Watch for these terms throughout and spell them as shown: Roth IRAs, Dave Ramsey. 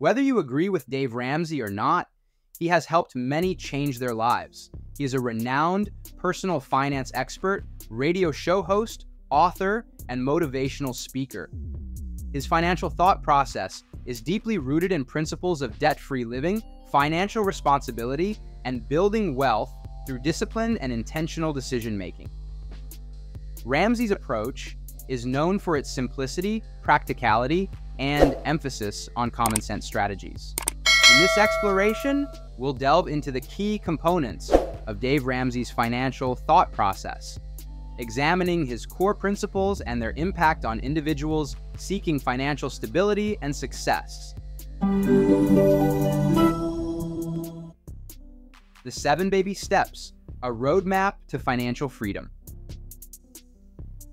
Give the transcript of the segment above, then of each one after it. Whether you agree with Dave Ramsey or not, he has helped many change their lives. He is a renowned personal finance expert, radio show host, author, and motivational speaker. His financial thought process is deeply rooted in principles of debt-free living, financial responsibility, and building wealth through discipline and intentional decision-making. Ramsey's approach is known for its simplicity, practicality, and emphasis on common sense strategies. In this exploration, we'll delve into the key components of Dave Ramsey's financial thought process, examining his core principles and their impact on individuals seeking financial stability and success. The 7 Baby Steps, a roadmap to financial freedom.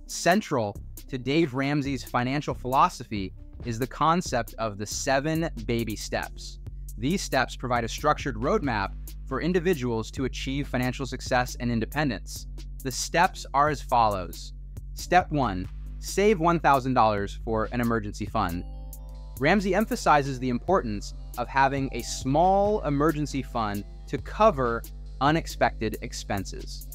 Central to Dave Ramsey's financial philosophy is the concept of the 7 baby steps. These steps provide a structured roadmap for individuals to achieve financial success and independence. The steps are as follows. Step 1, save $1,000 for an emergency fund. Ramsey emphasizes the importance of having a small emergency fund to cover unexpected expenses.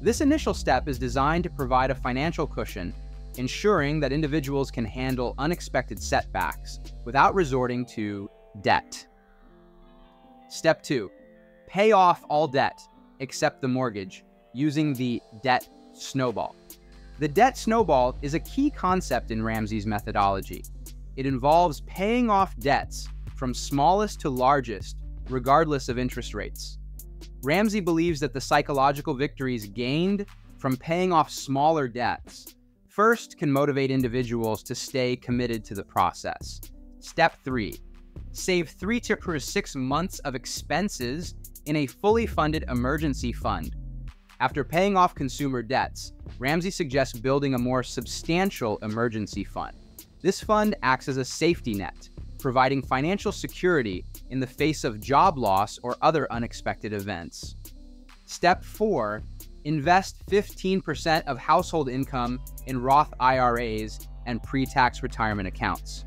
This initial step is designed to provide a financial cushion, ensuring that individuals can handle unexpected setbacks without resorting to debt. Step 2, pay off all debt except the mortgage using the debt snowball. The debt snowball is a key concept in Ramsey's methodology. It involves paying off debts from smallest to largest, regardless of interest rates. Ramsey believes that the psychological victories gained from paying off smaller debts first can motivate individuals to stay committed to the process. Step 3, save 3 to 6 months of expenses in a fully funded emergency fund. After paying off consumer debts, Ramsey suggests building a more substantial emergency fund. This fund acts as a safety net, providing financial security in the face of job loss or other unexpected events. Step 4, invest 15% of household income in Roth IRAs and pre-tax retirement accounts.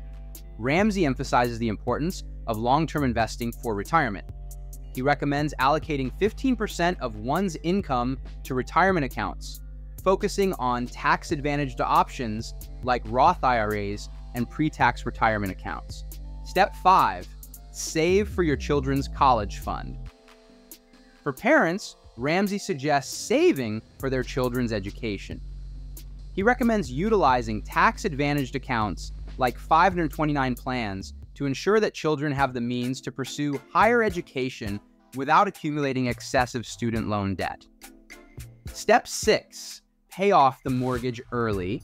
Ramsey emphasizes the importance of long-term investing for retirement. He recommends allocating 15% of one's income to retirement accounts, focusing on tax-advantaged options like Roth IRAs and pre-tax retirement accounts. Step 5, save for your children's college fund. For parents, Ramsey suggests saving for their children's education. He recommends utilizing tax-advantaged accounts like 529 plans to ensure that children have the means to pursue higher education without accumulating excessive student loan debt. Step 6, pay off the mortgage early.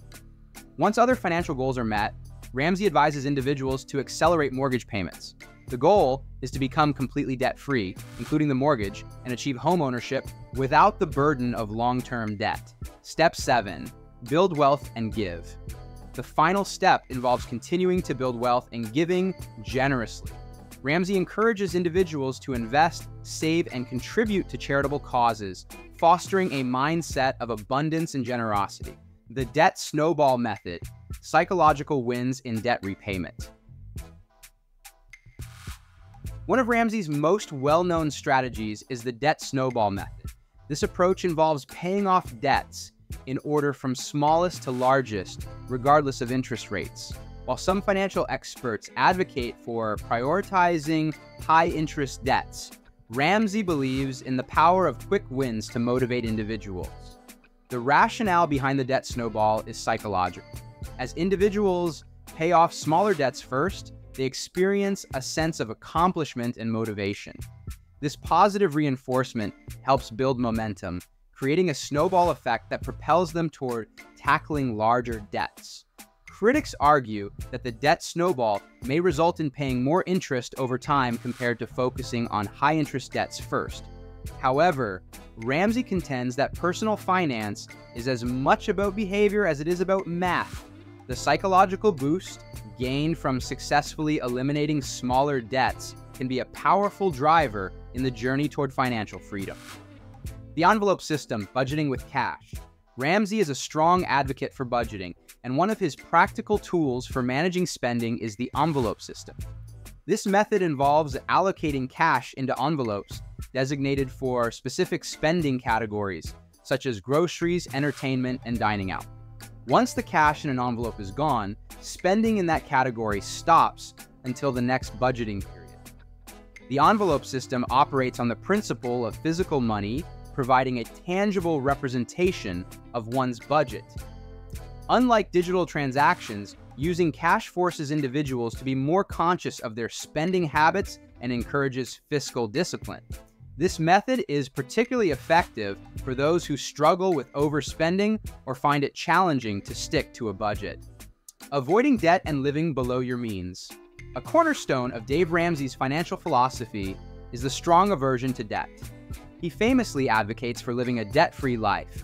Once other financial goals are met, Ramsey advises individuals to accelerate mortgage payments. The goal is to become completely debt-free, including the mortgage, and achieve homeownership without the burden of long-term debt. Step 7, build wealth and give. The final step involves continuing to build wealth and giving generously. Ramsey encourages individuals to invest, save, and contribute to charitable causes, fostering a mindset of abundance and generosity. The debt snowball method, psychological wins in debt repayment. One of Ramsey's most well-known strategies is the debt snowball method. This approach involves paying off debts in order from smallest to largest, regardless of interest rates. While some financial experts advocate for prioritizing high-interest debts, Ramsey believes in the power of quick wins to motivate individuals. The rationale behind the debt snowball is psychological. As individuals pay off smaller debts first, they experience a sense of accomplishment and motivation. This positive reinforcement helps build momentum, creating a snowball effect that propels them toward tackling larger debts. Critics argue that the debt snowball may result in paying more interest over time compared to focusing on high-interest debts first. However, Ramsey contends that personal finance is as much about behavior as it is about math. The psychological boost gained from successfully eliminating smaller debts can be a powerful driver in the journey toward financial freedom. The envelope system, budgeting with cash. Ramsey is a strong advocate for budgeting, and one of his practical tools for managing spending is the envelope system. This method involves allocating cash into envelopes designated for specific spending categories, such as groceries, entertainment, and dining out. Once the cash in an envelope is gone, spending in that category stops until the next budgeting period. The envelope system operates on the principle of physical money, providing a tangible representation of one's budget. Unlike digital transactions, using cash forces individuals to be more conscious of their spending habits and encourages fiscal discipline. This method is particularly effective for those who struggle with overspending or find it challenging to stick to a budget. Avoiding debt and living below your means. A cornerstone of Dave Ramsey's financial philosophy is the strong aversion to debt. He famously advocates for living a debt-free life,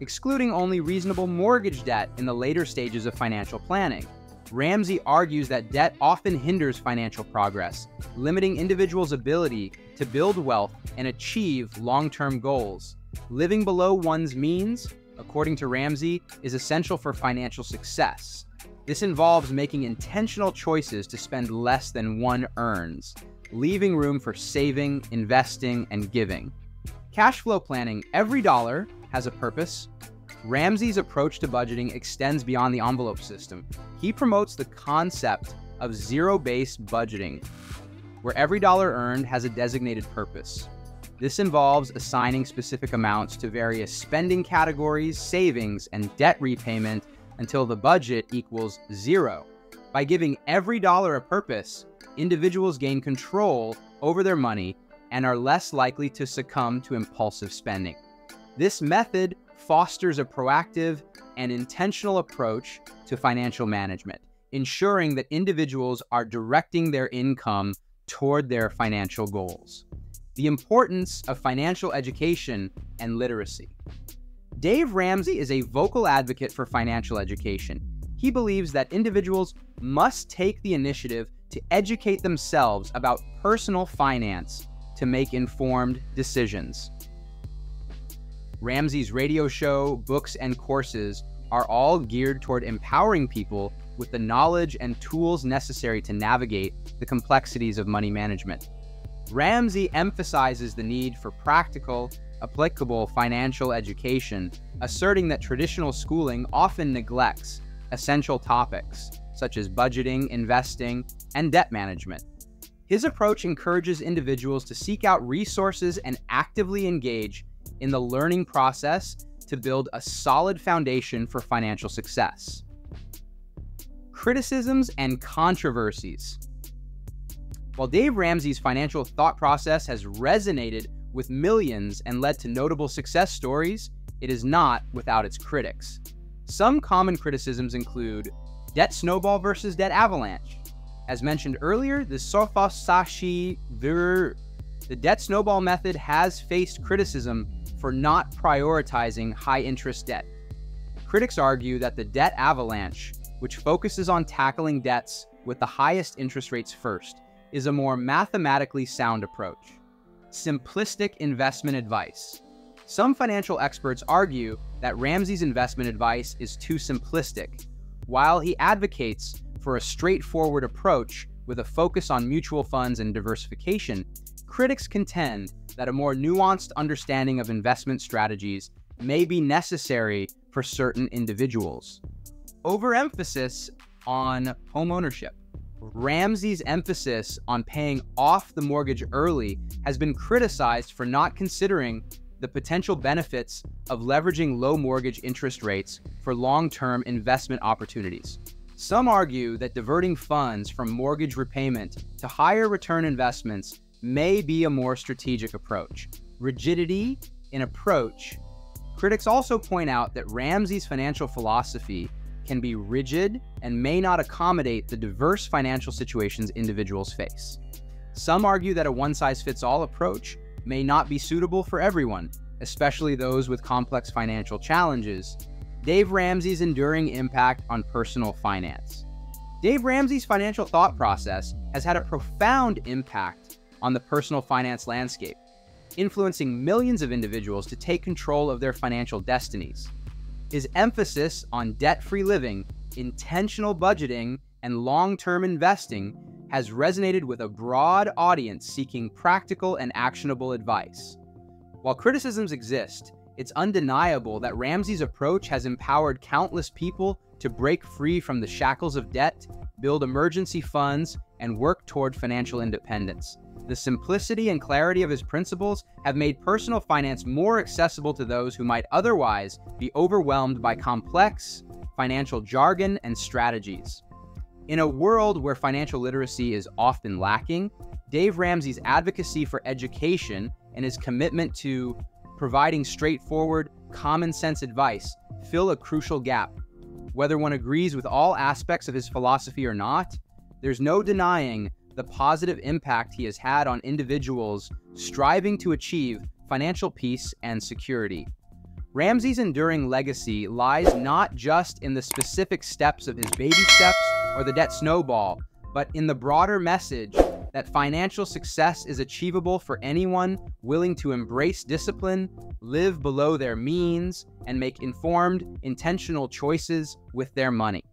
excluding only reasonable mortgage debt in the later stages of financial planning. Ramsey argues that debt often hinders financial progress, limiting individuals' ability to build wealth and achieve long-term goals. Living below one's means, according to Ramsey, is essential for financial success. This involves making intentional choices to spend less than one earns, leaving room for saving, investing, and giving. Cash flow planning. Every dollar has a purpose. Ramsey's approach to budgeting extends beyond the envelope system. He promotes the concept of zero-based budgeting, where every dollar earned has a designated purpose. This involves assigning specific amounts to various spending categories, savings, and debt repayment until the budget equals zero. By giving every dollar a purpose, individuals gain control over their money and are less likely to succumb to impulsive spending. This method fosters a proactive and intentional approach to financial management, ensuring that individuals are directing their income toward their financial goals. The importance of financial education and literacy. Dave Ramsey is a vocal advocate for financial education. He believes that individuals must take the initiative to educate themselves about personal finance to make informed decisions. Ramsey's radio show, books, and courses are all geared toward empowering people with the knowledge and tools necessary to navigate the complexities of money management. Ramsey emphasizes the need for practical, applicable financial education, asserting that traditional schooling often neglects essential topics such as budgeting, investing, and debt management. His approach encourages individuals to seek out resources and actively engage in the learning process to build a solid foundation for financial success. Criticisms and controversies. While Dave Ramsey's financial thought process has resonated with millions and led to notable success stories, it is not without its critics. Some common criticisms include debt snowball versus debt avalanche. As mentioned earlier, the debt snowball method has faced criticism for not prioritizing high-interest debt. Critics argue that the debt avalanche, which focuses on tackling debts with the highest interest rates first, is a more mathematically sound approach. Simplistic investment advice. Some financial experts argue that Ramsey's investment advice is too simplistic, while he advocates for a straightforward approach with a focus on mutual funds and diversification. Critics contend that a more nuanced understanding of investment strategies may be necessary for certain individuals. Overemphasis on homeownership. Ramsey's emphasis on paying off the mortgage early has been criticized for not considering the potential benefits of leveraging low mortgage interest rates for long-term investment opportunities. Some argue that diverting funds from mortgage repayment to higher return investments may be a more strategic approach. Rigidity in approach. Critics also point out that Ramsey's financial philosophy can be rigid and may not accommodate the diverse financial situations individuals face. Some argue that a one-size-fits-all approach may not be suitable for everyone, especially those with complex financial challenges. Dave Ramsey's enduring impact on personal finance. Dave Ramsey's financial thought process has had a profound impact on the personal finance landscape, influencing millions of individuals to take control of their financial destinies. His emphasis on debt-free living, intentional budgeting, and long-term investing has resonated with a broad audience seeking practical and actionable advice. While criticisms exist, it's undeniable that Ramsey's approach has empowered countless people to break free from the shackles of debt, build emergency funds, and work toward financial independence. The simplicity and clarity of his principles have made personal finance more accessible to those who might otherwise be overwhelmed by complex financial jargon and strategies. In a world where financial literacy is often lacking, Dave Ramsey's advocacy for education and his commitment to providing straightforward, common-sense advice fill a crucial gap. Whether one agrees with all aspects of his philosophy or not, there's no denying the positive impact he has had on individuals striving to achieve financial peace and security. Ramsey's enduring legacy lies not just in the specific steps of his baby steps or the debt snowball, but in the broader message that financial success is achievable for anyone willing to embrace discipline, live below their means, and make informed, intentional choices with their money.